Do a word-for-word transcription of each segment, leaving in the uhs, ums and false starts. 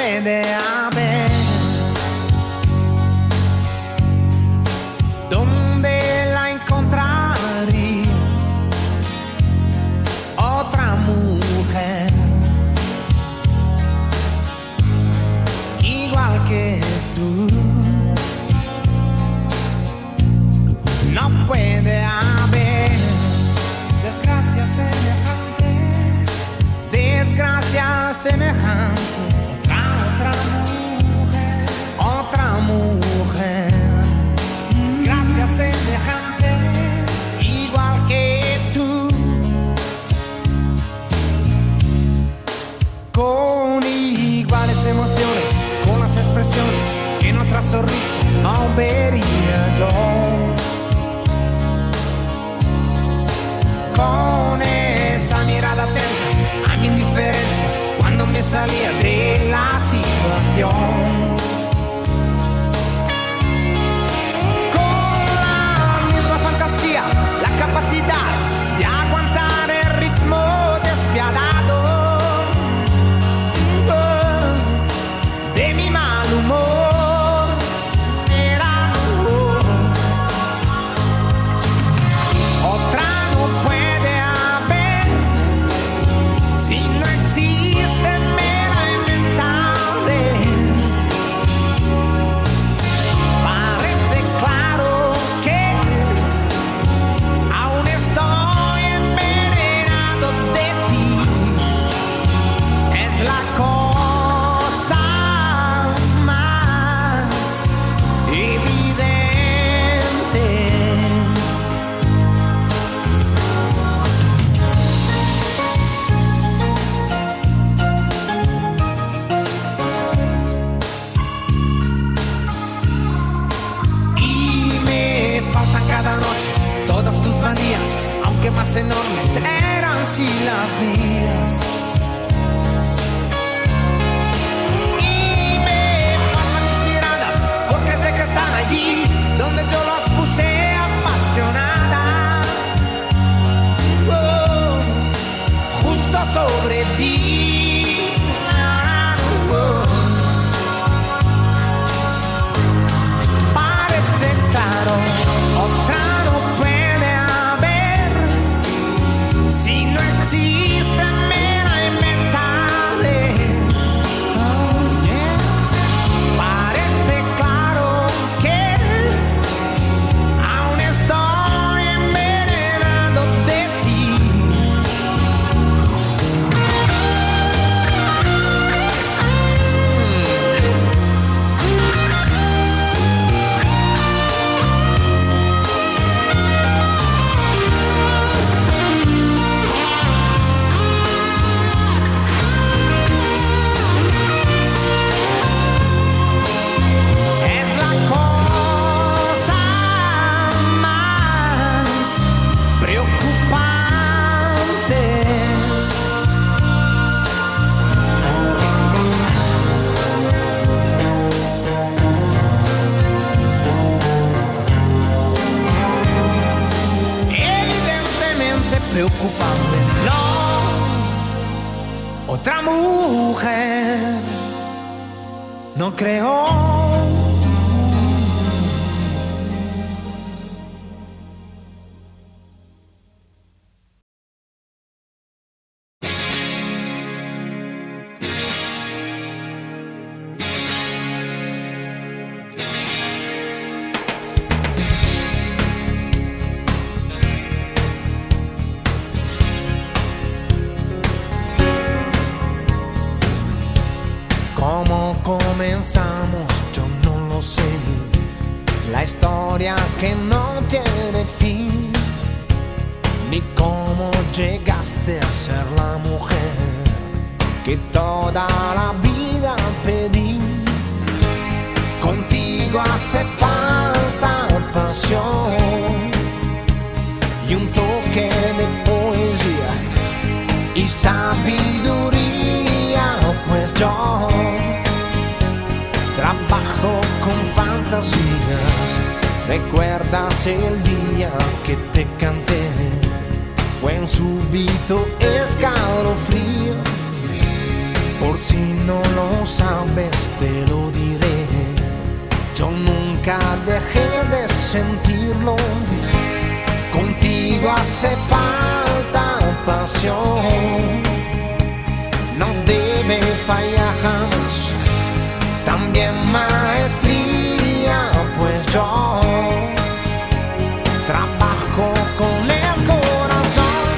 way that I've been. Donde la encontraría otra mujer igual que tú. No puede haber desgracia semejante, desgracia semejante. Otra, otra mujer, otra mujer, desgracia semejante, igual que tú. Con iguales emociones, con las expresiones que en otra sonrisa no vería yo. Con esa mirada atenta a mi indiferencia cuando me salía de la situación. Con la misma fantasía, la capacidad de aguantar el ritmo despiadado oh, de mi mal humor. Era oh. Otra no puede. Aunque más enormes eran si las mías. Y me faltan mis miradas porque sé que están allí donde yo las puse apasionadas oh, justo sobre ti oh. Parece claro, otra preocupante, no, otra mujer, no creo. Que no tiene fin, ni cómo llegaste a ser la mujer que toda la vida pedí. Contigo hace falta pasión y un toque de poesía y sabiduría, pues yo trabajo con fantasías. ¿Recuerdas el día que te canté? Fue un súbito escalofrío. Por si no lo sabes, te lo diré. Yo nunca dejé de sentirlo. Contigo hace falta pasión. No debe fallar jamás. También maestría, pues yo trabajo con el corazón.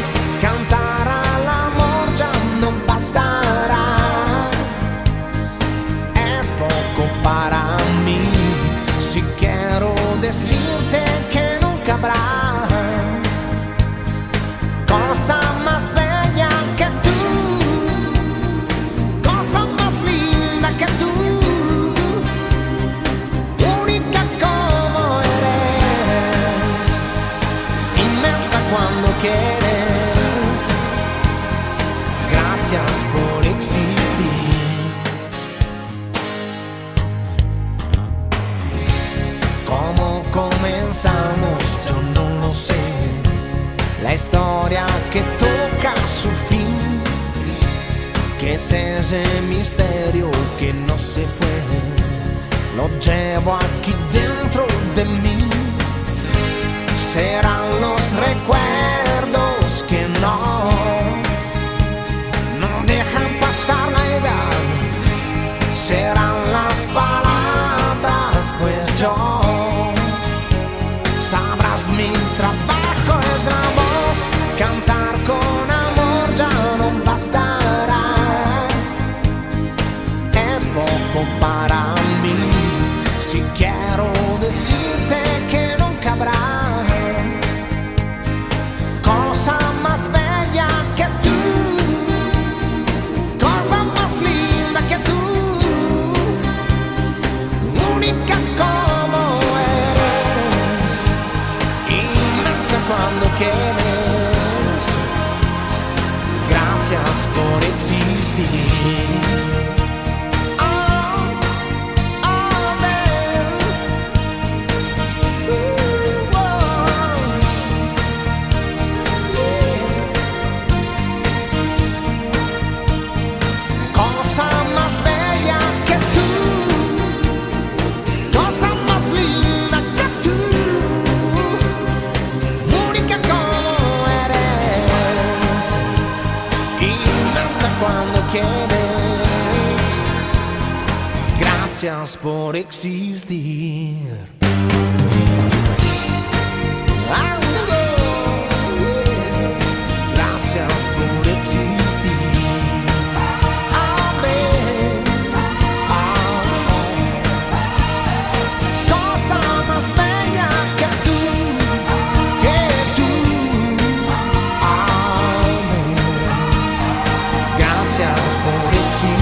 Cantar al amor ya no bastará. Es poco para mí. Si quiero decirte que nunca habrá quieres. Gracias por existir. ¿Cómo comenzamos? Yo no lo sé. La historia que toca su fin. ¿Qué es ese misterio que no se fue? Lo llevo aquí dentro de mí. Serán los recuerdos que no, no dejan pasar la edad. Serán las palabras, pues yo sabrás mi trabajo es la voz. Cantar con amor ya no bastará. Es poco para mí. Si quiero decirte que nunca habrá por existir. Gracias por existir. Gracias por existir. Amén. Oh, oh. Cosa más bella que tú, que tú. Amén. Gracias por existir.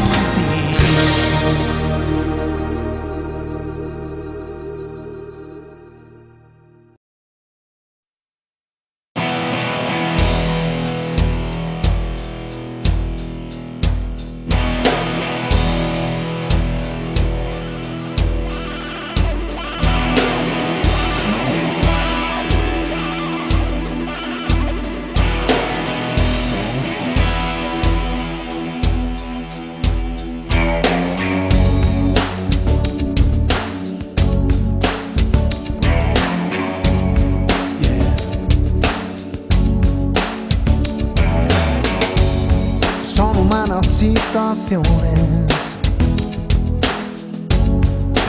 Situaciones,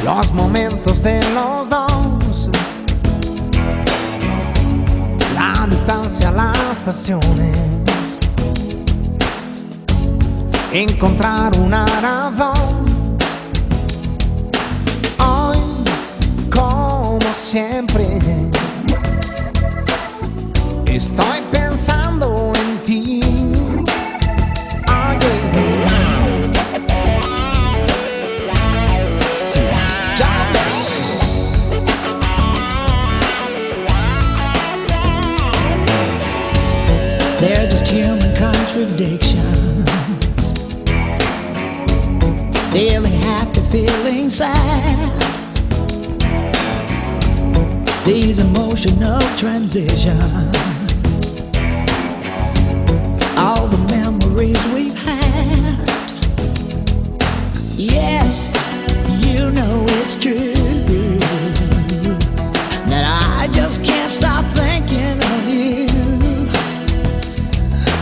los momentos de los dos, la distancia, las pasiones, encontrar una razón. Hoy, como siempre, estoy pensando en ti. They're just human contradictions. Feeling happy, feeling sad. These emotional transitions, all the memories we've had. it's true that I just can't stop thinking of you.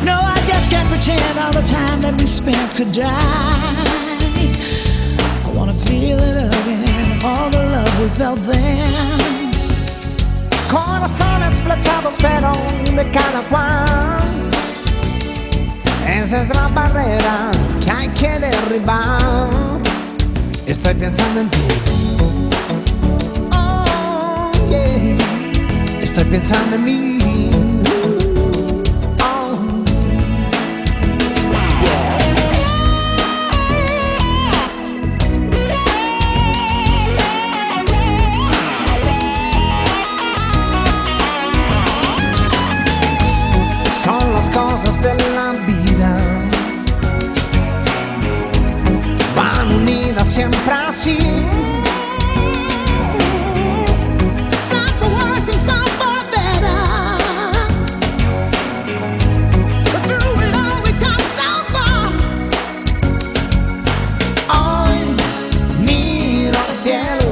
No, I just can't pretend all the time that we spent could die. I wanna feel it again, all the love we felt then. Corazones flechados pero de cada cual. Esa es la barrera que hay que derribar. Estoy pensando en ti. Oh, yeah. Estoy pensando en mí. Oh. Son las cosas de la vida. Van unidas siempre así. Some for worse and some for better. But through it all we come so far. Hoy miro al cielo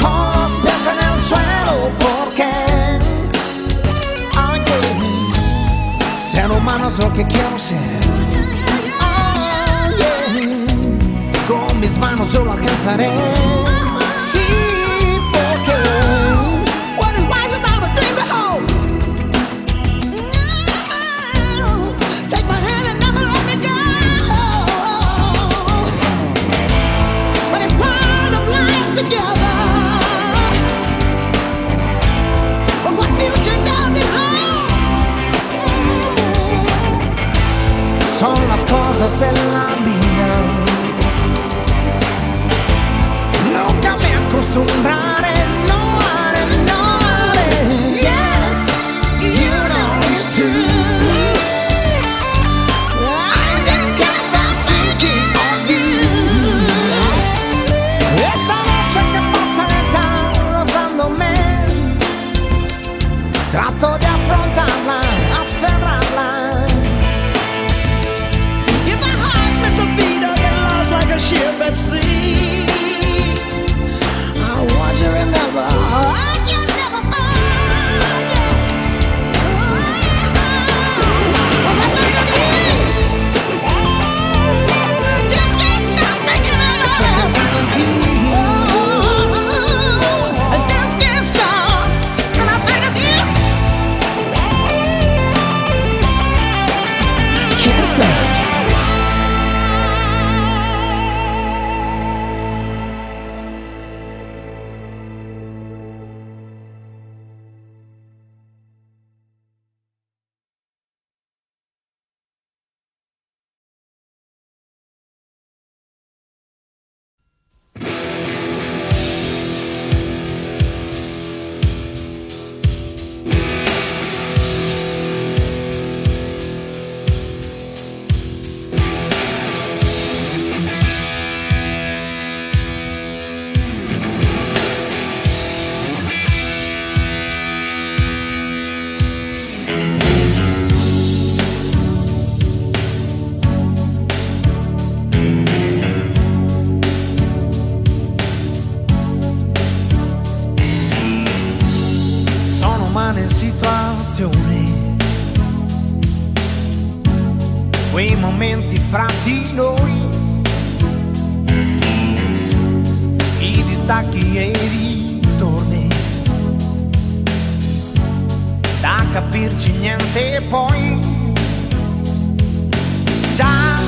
con los pies en el suelo porque okay, ser humano es lo que quiero ser. Con mis manos yo lo alcanzaré. Sí, porque what is life without a dream to hold? Take my hand and never let me go. But it's part of life together. But what future does it hold? Son las cosas de la vida. Trato de afrontarla, aferrarla. Yeah, my heart must have beat again, lost like a ship at sea. I want you to remember, I can never forget. Was I thinking? I just can't stop thinking of you. Estoy pensando en ti. I just can't stop when I think of you. Can't stop. Quei momenti fra di noi, i distacchi e i ritorni, da capirci niente poi, già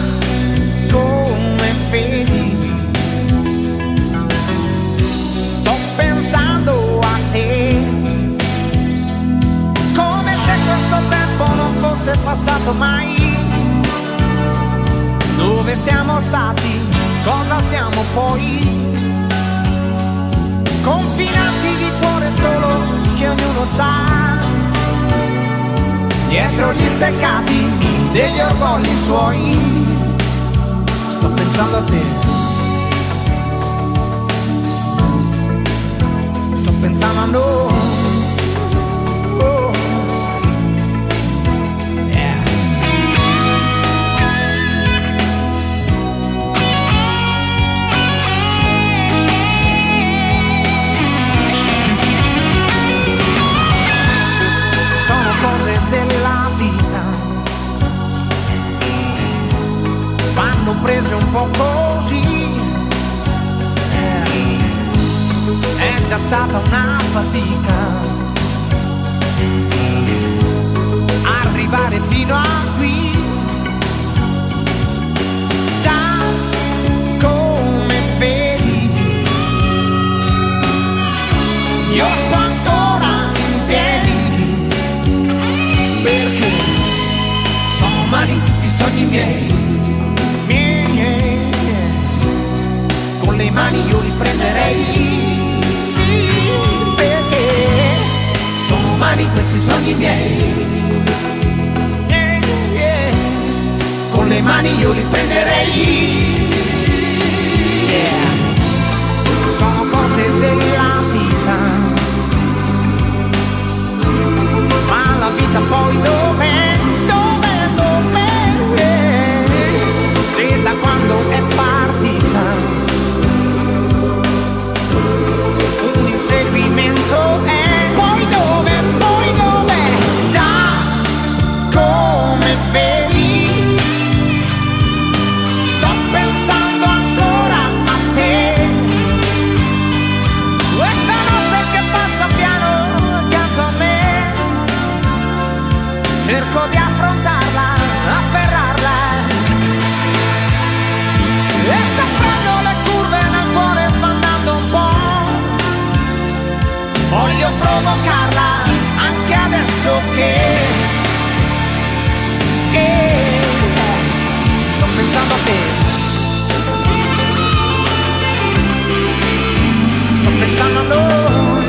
come vedi, sto pensando a te, come se questo tempo non fosse passato mai. Dove siamo stati, cosa siamo poi? Confinati di cuore solo che ognuno sa. Dietro gli steccati degli orgogli suoi. Sto pensando a te. Sto pensando a noi. così, eh, è già stata una fatica arrivare fino a qui. Già come vedi, io sto ancora in piedi, perché sono umani tutti i sogni miei. Con le mani io riprenderei, sì, perché sono umani questi sogni miei. Yeah, yeah. Con le mani io riprenderei, yeah. Sono cose della vita, ma la vita poi dov'è, dov'è, dov'è, yeah. Se da quando è partita seguimento è, poi dove, poi dove, già come vedi, sto pensando ancora a te, questa notte che passa piano accanto a me, cerco di affrontarla, afferrarla, e saprando le curve nel cuore sbandando un po'. Voglio provocarla anche adesso che, che sto pensando a te, sto pensando a noi.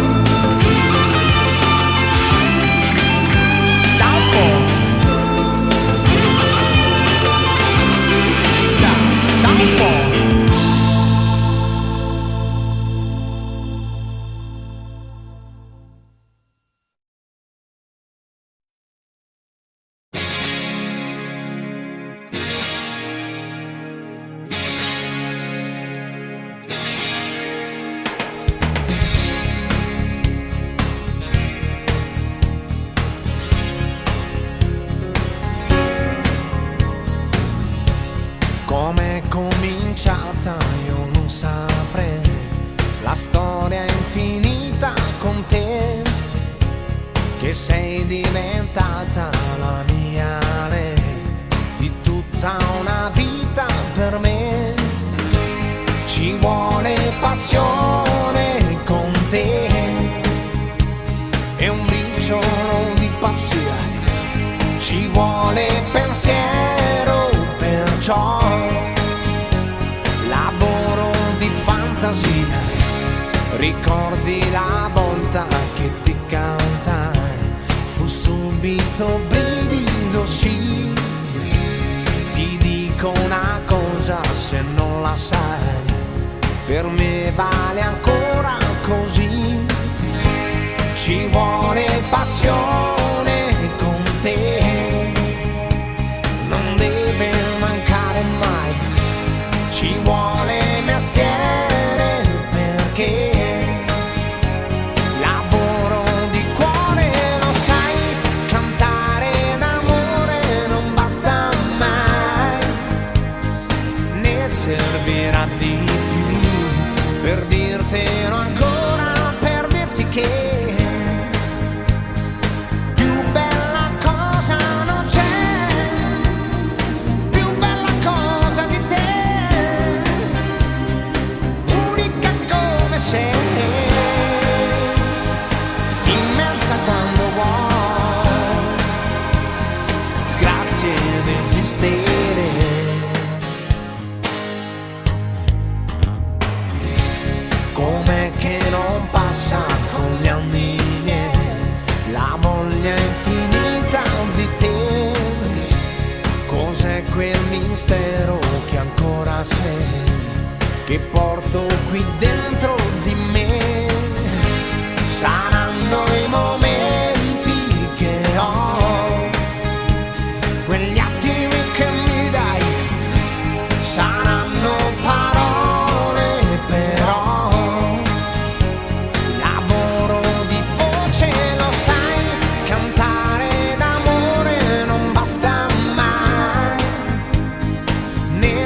Da un po', già, da un po'.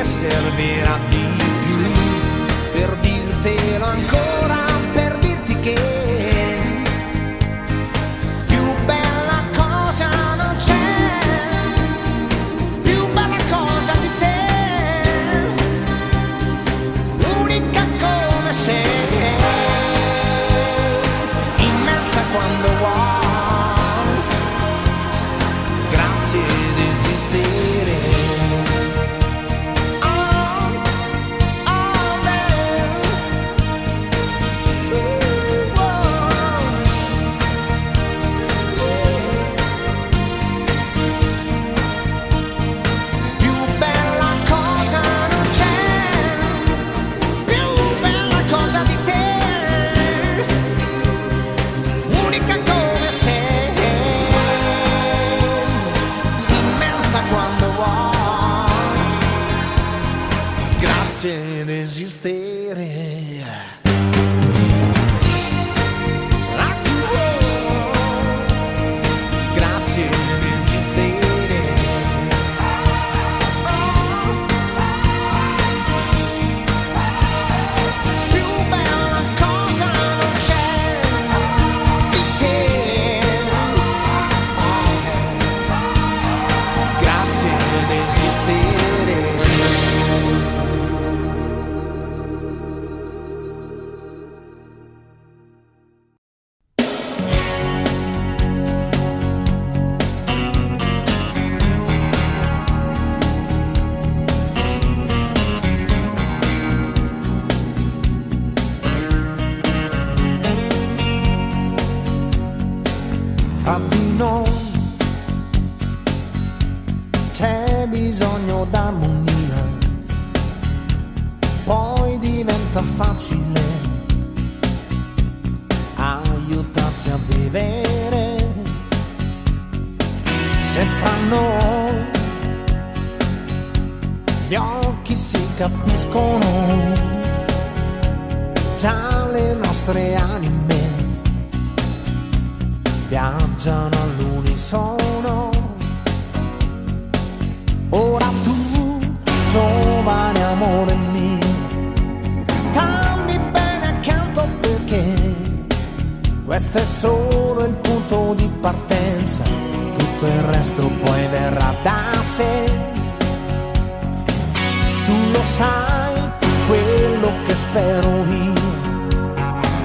Servirà I've been on Tabby's on your d'armonia, poi diventa facile aiutarsi a vivere. Se fanno gli occhi si capiscono già le nostre anime, viaggiano all'unisono. Ora tu, giovane amore mio, stammi bene accanto perché questo è solo il punto di partenza, tutto il resto poi verrà da sé. Tu lo sai, quello che spero io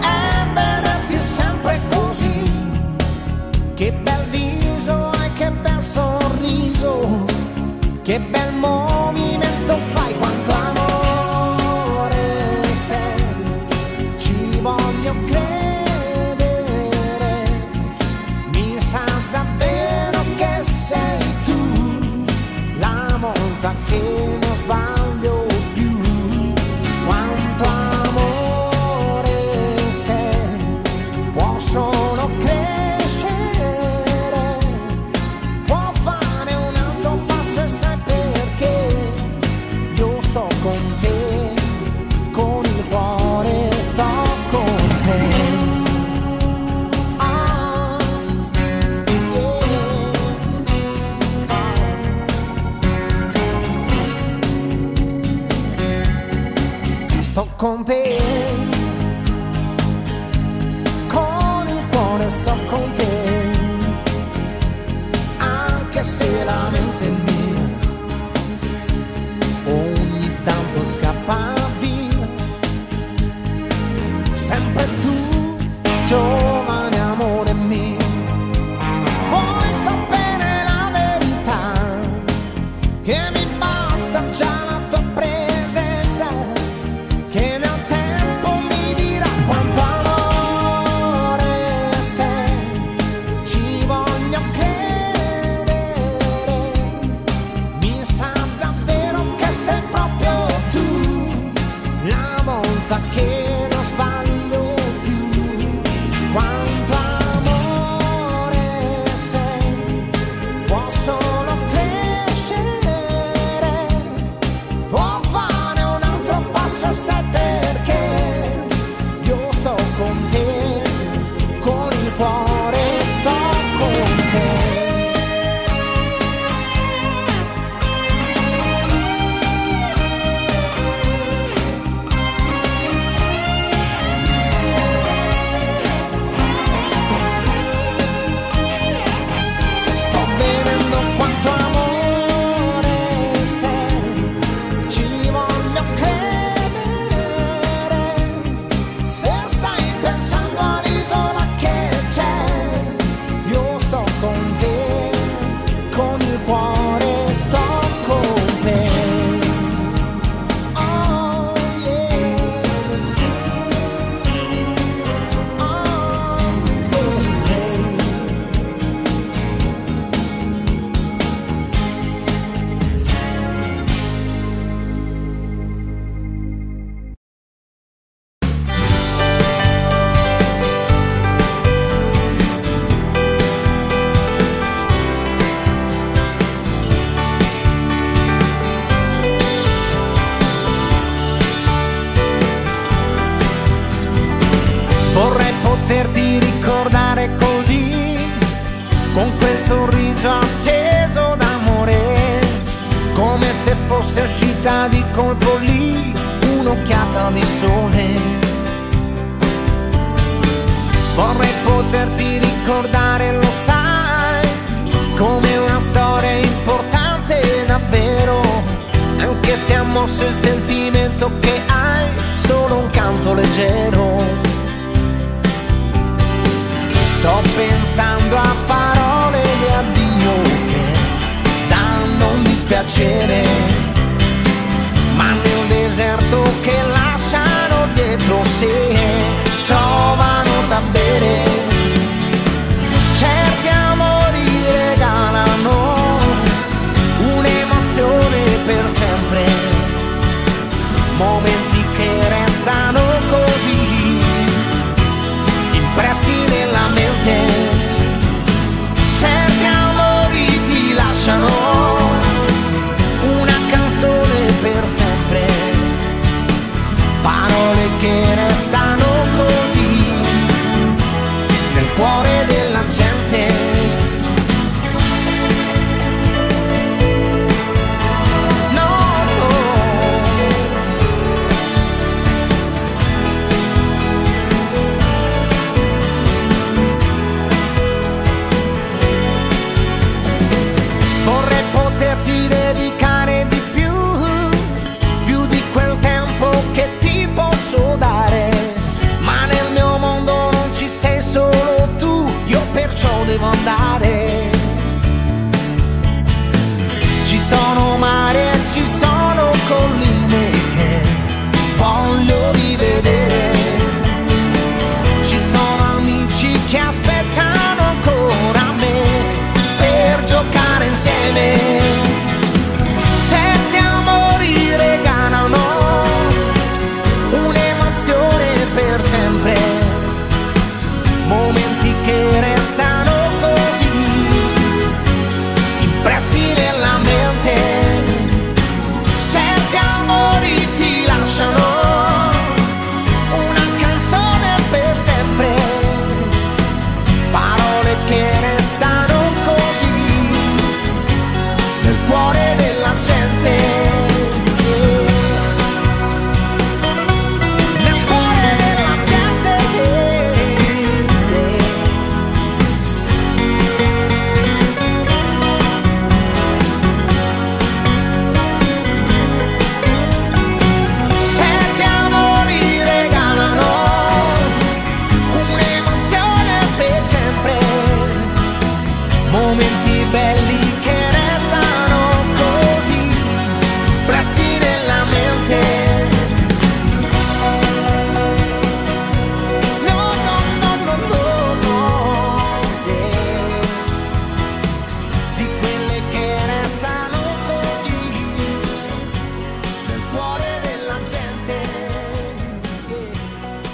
è vederti sempre così. Che bel viso e che bel sorriso, che bel movimento fai, quanto amore sei, ci voglio credere, mi sa davvero che sei tu, la volta che non sbaglio più, quanto amore sei, può solo credere. Sto con te, con il cuore sto con te, anche se la mente mia ogni tanto scappa via. Sempre tu, giovane amore mio, vuoi sapere la verità, che mi basta già la tua presenza, che nel tempo mi dirà quanto amore sei, ci voglio credere, mi sa davvero che sei proprio tu, la volta che non sbaglio più, quanto amore sei, può solo crescere, può fare un altro passo se acceso d'amore, come se fosse uscita di colpo lì un'occhiata di sole. Vorrei poterti ricordare, lo sai, come una storia importante davvero, anche se ha mosso il sentimento che hai solo un canto leggero. Sto pensando a parole di addio che danno un dispiacere, ma nel deserto che lasciano dietro se trovano da bere. Certi lasciano una canzone per sempre, parole che restano così nel cuore della gente. No, no. Vorrei poterti dedicare di più, più di quel tempo che ti posso dare, ma nel mio mondo non ci sei solo tu, io perciò devo andare. Ci sono mari e ci sono colline che voglio rivedere, ci sono amici che aspettano ancora me per giocare insieme. Certi amori regalano un'emozione per sempre, momenti che restano così impressi nella mente. Certi amori ti lasciano una canzone per sempre, parole che restano così nel cuore della gente, nel cuore della gente. Certi amori regalano un'emozione per sempre, momenti belli che restano così impressi nella mente. No, no, no, no, no, no, yeah. Di quelle che restano così nel cuore della gente. No, no, no, no, no, yeah.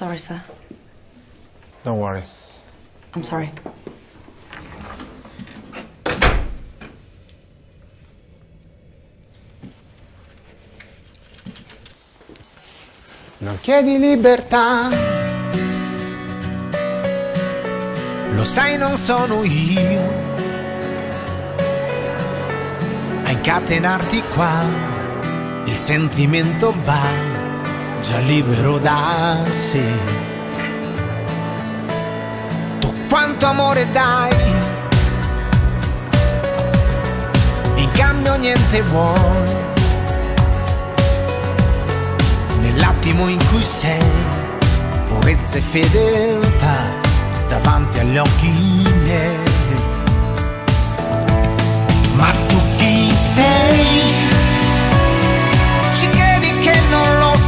Sorry, sir. Don't worry. I'm sorry. Non chiedi libertà, lo sai non sono io a incatenarti qua, il sentimento va già libero da sé. Tu quanto amore dai, in cambio niente vuoi. Nell'attimo in cui sei, purezza e fedeltà davanti agli occhi miei. Ma tu chi sei? Ci credi che non lo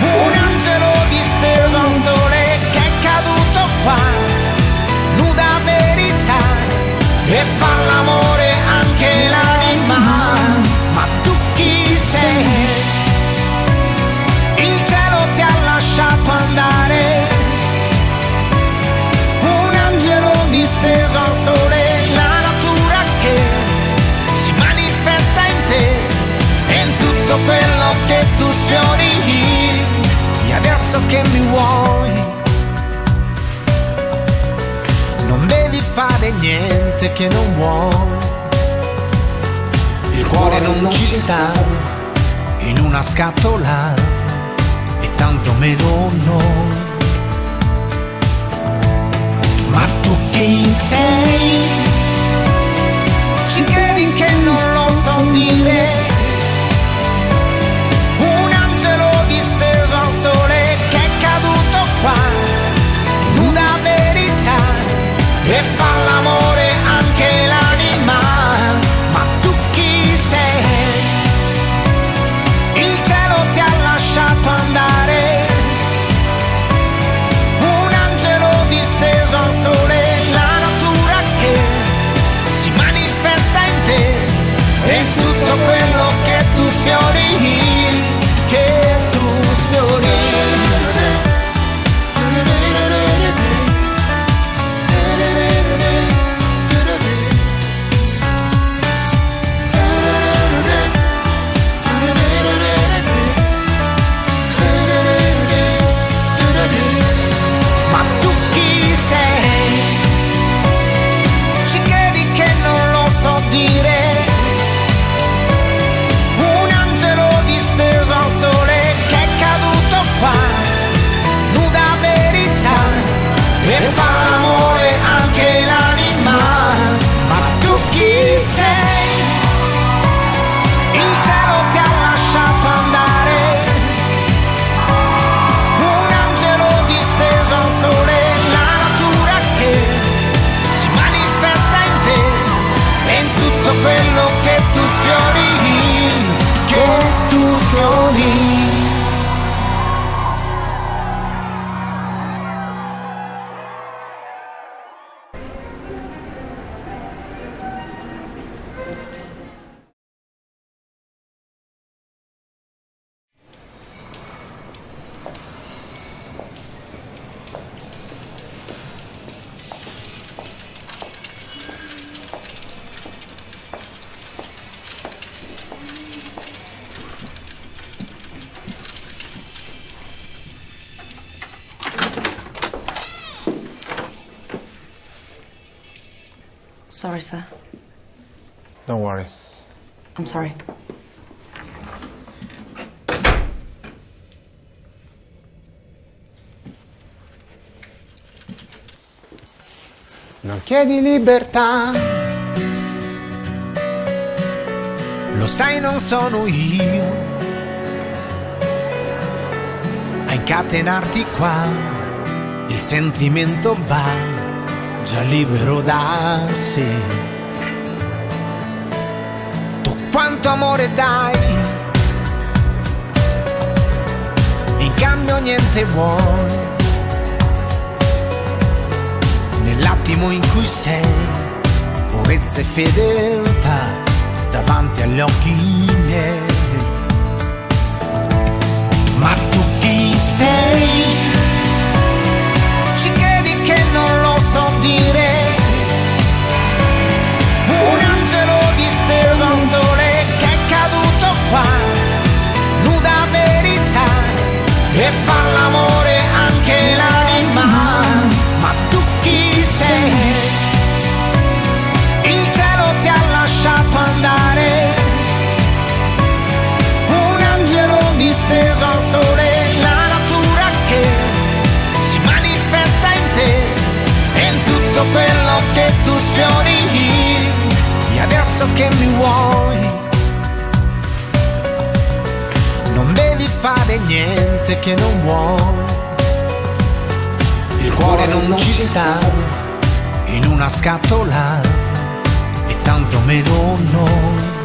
Un angelo disteso al sole che è caduto qua, nuda verità, e fa l'amore anche l'anima. Ma tu chi sei? Il cielo ti ha lasciato andare, un angelo disteso al sole, la natura che si manifesta in te e in tutto quello che tu sfiori. E adesso che mi vuoi, non devi fare niente che non vuoi. Il cuore non ci sta in una scatola e tanto meno noi. Ma tu chi sei? Ci credi che non lo so dire? Un angelo disteso al sole che è caduto qua. Sorry, sir. Don't worry. I'm sorry. Non chiedi libertà. Lo sai, non sono io a incatenarti qua. Il sentimento va già libero da sé. Tu quanto amore dai, in cambio niente vuoi. L'attimo in cui sei, purezza e fedeltà davanti agli occhi miei. Ma tu chi sei? Ci credi che non lo so dire? Un angelo disteso a un sole che è caduto qua, nuda verità, e fa l'amore anche l'anima. Il cielo ti ha lasciato andare, un angelo disteso al sole, la natura che si manifesta in te e in tutto quello che tu sfiori. E adesso che mi vuoi, non devi fare niente che non vuoi. Il cuore non ci sta in una scatola e tanto meno noi.